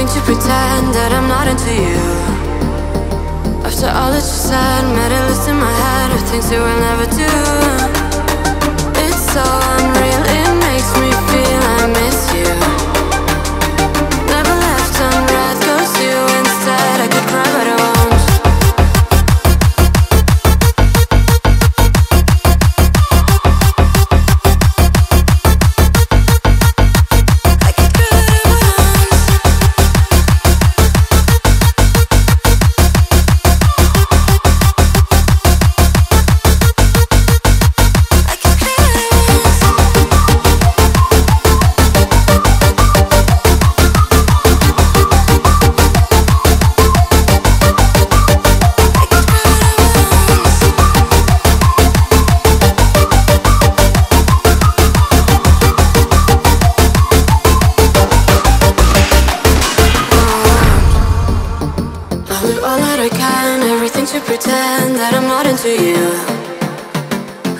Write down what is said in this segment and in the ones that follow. Nothing to pretend that I'm not into you. After all that you said, made a list in my head of things you will never do. It's so unreal, it makes me feel I miss you. Never left unread, goes to you instead. I could cry but I won't.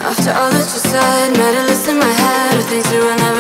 After all that you said, made a list in my head of things you will never